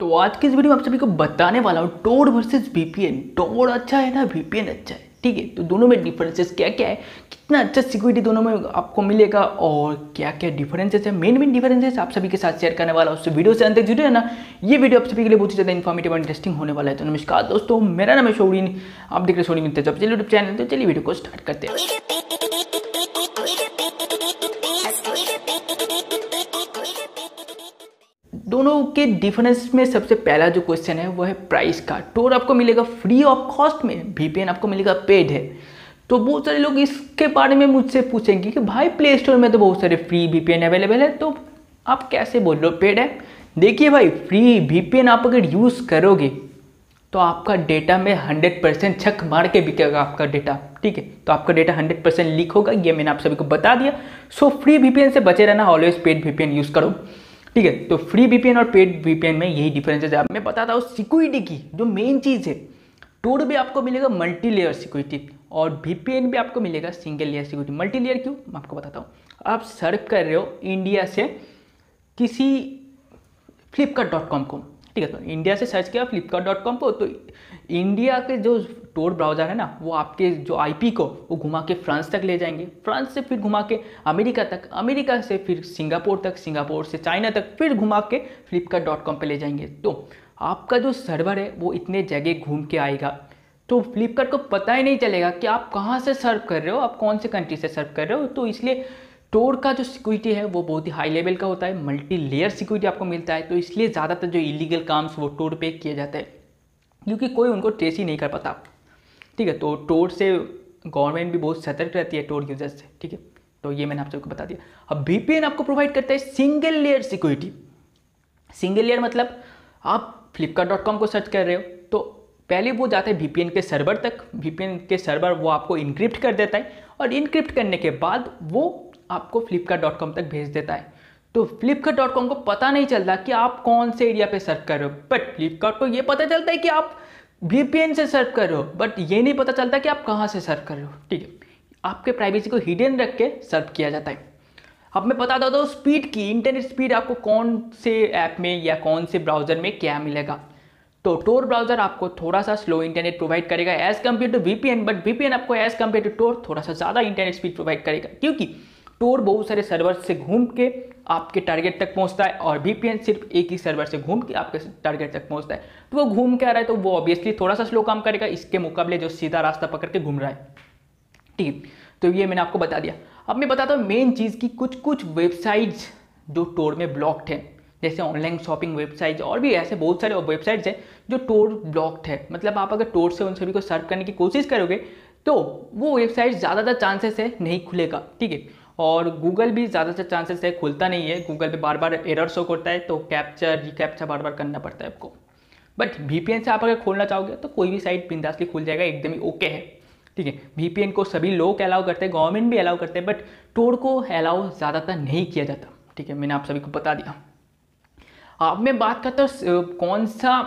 तो आज के इस वीडियो में आप सभी को बताने वाला हूँ टोर वर्सेस वीपीएन। टोर अच्छा है ना वीपीएन अच्छा है, ठीक है। तो दोनों में डिफरेंसेस क्या क्या है, कितना अच्छा सिक्योरिटी दोनों में आपको मिलेगा और क्या क्या डिफरेंसेस है, मेन डिफरेंसेस आप सभी के साथ शेयर करने वाला हूँ। उससे वीडियो से अंत तक जुड़े रहना। ये वीडियो आप सभी के लिए बहुत ही ज़्यादा इन्फॉर्मेटिव और इंटरेस्टिंग होने वाला है। तो नमस्कार दोस्तों, मेरा नाम है शोरीन, आप देख रहे शोरीन तेजब यूट्यूब चैनल। तो चलिए वीडियो को स्टार्ट करते हैं। दोनों के डिफरेंस में सबसे पहला जो क्वेश्चन है वो है प्राइस का। टोर आपको मिलेगा फ्री ऑफ कॉस्ट में, वीपीएन आपको मिलेगा पेड है। तो बहुत सारे लोग इसके बारे में मुझसे पूछेंगे कि भाई प्ले स्टोर में तो बहुत सारे फ्री वीपीएन अवेलेबल है, तो आप कैसे बोल रहे हो पेड है। देखिए भाई, फ्री वीपीएन आप अगर यूज़ करोगे तो आपका डेटा में 100% छक मार के बिकेगा आपका डेटा, ठीक है। तो आपका डेटा 100% लीक होगा, ये मैंने आप सभी को बता दिया। सो फ्री वीपीएन से बचे रहना, ऑलवेज पेड वीपीएन यूज़ करो, ठीक है। तो फ्री वीपीएन और पेड वीपीएन में यही डिफरेंसेस है। मैं बताता हूँ सिक्योरिटी की जो मेन चीज़ है। टोर भी आपको मिलेगा मल्टी लेयर सिक्योरिटी और वीपीएन भी आपको मिलेगा single layer security. Multi layer क्यों, मैं आपको बताता हूँ। आप सर्च कर रहे हो इंडिया से किसी flipkart.com को, ठीक है। तो इंडिया से सर्च किया flipkart.com को, तो इंडिया के जो टोर ब्राउज़र है ना, वो आपके जो IP को वो घुमा के फ्रांस तक ले जाएंगे, फ्रांस से फिर घुमा के अमेरिका तक, अमेरिका से फिर सिंगापुर तक, सिंगापुर से चाइना तक, फिर घुमा के flipkart.com पे ले जाएंगे। तो आपका जो सर्वर है वो इतने जगह घूम के आएगा, तो फ्लिपकार्ट को पता ही नहीं चलेगा कि आप कहाँ से सर्व कर रहे हो, आप कौन से कंट्री से सर्व कर रहे हो। तो इसलिए टोर का जो सिक्योरिटी है वो बहुत ही हाई लेवल का होता है, मल्टी लेयर सिक्योरिटी आपको मिलता है। तो इसलिए ज़्यादातर जो इलीगल काम्स वो टोर पे किए जाते हैं, क्योंकि कोई उनको ट्रेस ही नहीं कर पाता, ठीक है। तो टोर से गवर्नमेंट भी बहुत सतर्क रहती है टोर यूजर्स से, ठीक है। तो ये मैंने आप सबको बता दिया। अब वीपीएन आपको प्रोवाइड करता है single layer security. Single layer मतलब आप flipkart.com को सर्च कर रहे हो तो पहले वो जाता है वीपीएन के सर्वर तक, वीपीएन के सर्वर वो आपको इनक्रिप्ट कर देता है और इनक्रिप्ट करने के बाद वो आपको flipkart.com तक भेज देता है। तो flipkart.com को पता नहीं चलता कि आप कौन से एरिया पे सर्च कर रहे हो, बट फ्लिपकार्ट को ये पता चलता है कि आप VPN से सर्च कर रहे हो, बट ये नहीं पता चलता कि आप कहाँ से सर्च कर रहे हो, ठीक है। आपके प्राइवेसी को हिडन रख के सर्च किया जाता है। अब मैं बता देता हूँ स्पीड की, इंटरनेट स्पीड आपको कौन से ऐप में या कौन से ब्राउज़र में क्या मिलेगा। तो टोर ब्राउज़र आपको थोड़ा सा स्लो इंटरनेट प्रोवाइड करेगा as compare to VPN, but VPN आपको एज़ कम्पेयर टू टोर थोड़ा सा ज़्यादा इंटरनेट स्पीड प्रोवाइड करेगा, क्योंकि टोर बहुत सारे सर्वर से घूम के आपके टारगेट तक पहुंचता है और वीपीएन सिर्फ एक ही सर्वर से घूम के आपके टारगेट तक पहुंचता है। तो वो घूम के आ रहा है तो वो ऑब्वियसली थोड़ा सा स्लो काम करेगा इसके मुकाबले जो सीधा रास्ता पकड़ के घूम रहा है, ठीक है। तो ये मैंने आपको बता दिया। अब मैं बताता हूँ मेन चीज़ की कुछ वेबसाइट्स जो टोर में ब्लॉक्ड है, जैसे ऑनलाइन शॉपिंग वेबसाइट्स और भी ऐसे बहुत सारे वेबसाइट्स हैं जो टोर ब्लॉक्ड है। मतलब आप अगर टोर से उन सभी को सर्व करने की कोशिश करोगे तो वो वेबसाइट ज़्यादातर चांसेस है नहीं खुलेगा, ठीक है। और गूगल भी ज़्यादातर चांसेस है खुलता नहीं है, गूगल पे बार बार एरर शो करता है, तो कैप्चर रिकैप्चर बार बार करना पड़ता है आपको। बट वीपीएन से आप अगर खोलना चाहोगे तो कोई भी साइट बिंदासली खुल जाएगा, एकदम ही ओके है, ठीक है। वीपीएन को सभी लोग अलाउ करते हैं, गवर्नमेंट भी अलाउ करते हैं, बट टोर को अलाउ ज़्यादातर नहीं किया जाता, ठीक है। मैंने आप सभी को बता दिया। अब मैं बात करता हूँ कौन सा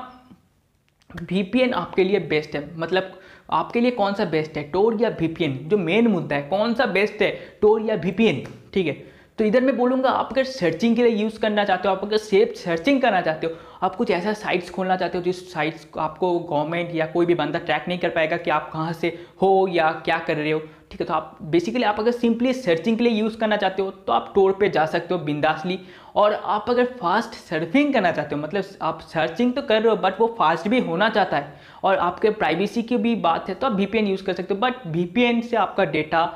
वीपीएन आपके लिए बेस्ट है, मतलब आपके लिए कौन सा बेस्ट है, टोर या वीपीएन। जो मेन मुद्दा है कौन सा बेस्ट है, टोर या वीपीएन, ठीक है। तो इधर मैं बोलूँगा आप अगर सर्चिंग के लिए यूज़ करना चाहते हो, आप अगर सेफ सर्चिंग करना चाहते हो, आप कुछ ऐसा साइट्स खोलना चाहते हो जिस साइट्स को आपको गवर्नमेंट या कोई भी बंदा ट्रैक नहीं कर पाएगा कि आप कहाँ से हो या क्या कर रहे हो, ठीक है। तो आप बेसिकली आप अगर सिंपली सर्चिंग के लिए यूज़ करना चाहते हो तो आप टोर पे जा सकते हो बिंदासली। और आप अगर फास्ट सर्फिंग करना चाहते हो, मतलब आप सर्चिंग तो कर रहे हो बट वो फास्ट भी होना चाहता है और आपके प्राइवेसी की भी बात है, तो आप वीपीएन यूज़ कर सकते हो। बट वीपीएन से आपका डेटा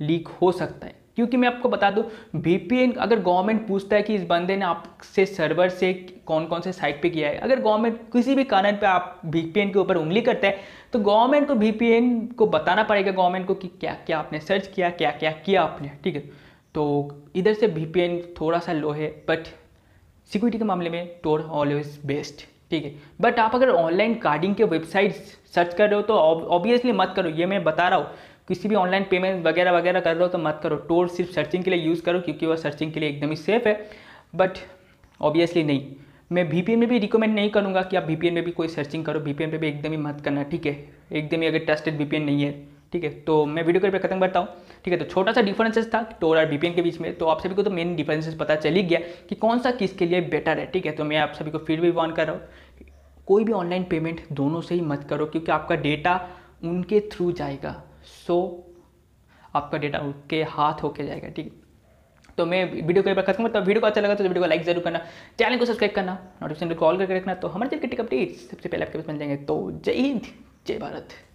लीक हो सकता है, क्योंकि मैं आपको बता दूं वीपीएन अगर गवर्नमेंट पूछता है कि इस बंदे ने आपसे सर्वर से कौन कौन से साइट पे किया है, अगर गवर्नमेंट किसी भी कारण पे आप वीपीएन के ऊपर उंगली करता है तो गवर्नमेंट को वीपीएन को बताना पड़ेगा, गवर्नमेंट को कि क्या क्या आपने सर्च किया, क्या क्या किया आपने, ठीक है। तो इधर से वीपीएन थोड़ा सा लो है, बट सिक्योरिटी के मामले में टोर ऑलवेज बेस्ट, ठीक है। बट आप अगर ऑनलाइन कार्डिंग के वेबसाइट्स सर्च कर रहे हो तो ऑब्वियसली मत करो, ये मैं बता रहा हूँ। किसी भी ऑनलाइन पेमेंट वगैरह वगैरह कर रहे हो तो मत करो, टोर सिर्फ सर्चिंग के लिए यूज़ करो, क्योंकि वह सर्चिंग के लिए एकदम ही सेफ़ है। बट ऑब्वियसली नहीं, मैं वीपीएन में भी रिकमेंड नहीं करूँगा कि आप वीपीएन में भी कोई सर्चिंग करो, वीपीएन में भी एकदम ही मत करना, ठीक है। एकदम ही अगर ट्रस्टेड वीपीएन नहीं है, ठीक है। तो मैं वीडियो के ऊपर खत्म करता हूँ, ठीक है। तो छोटा सा डिफरेंसेस था टोर और वीपीएन के बीच में, तो आप सभी को तो मेन डिफरेंसेस पता चल ही गया कि कौन सा किसके लिए बेटर है, ठीक है। तो मैं आप सभी को फिर भी वार्न कर रहा हूँ, कोई भी ऑनलाइन पेमेंट दोनों से ही मत करो, क्योंकि आपका डेटा उनके थ्रू जाएगा, सो आपका डेटा उनके हाथ होके जाएगा, ठीक है। तो मैं वीडियो के ऊपर खत्म करता हूँ। वीडियो को अच्छा लगा तो वीडियो को लाइक जरूर करना, चैनल को सब्सक्राइब करना, नोटिफिकेशन को कॉल करके रखना, तो हमारे जब की टिक अपडेट सबसे पहले आपके पास मिल जाएंगे। तो जय हिंद, जय भारत।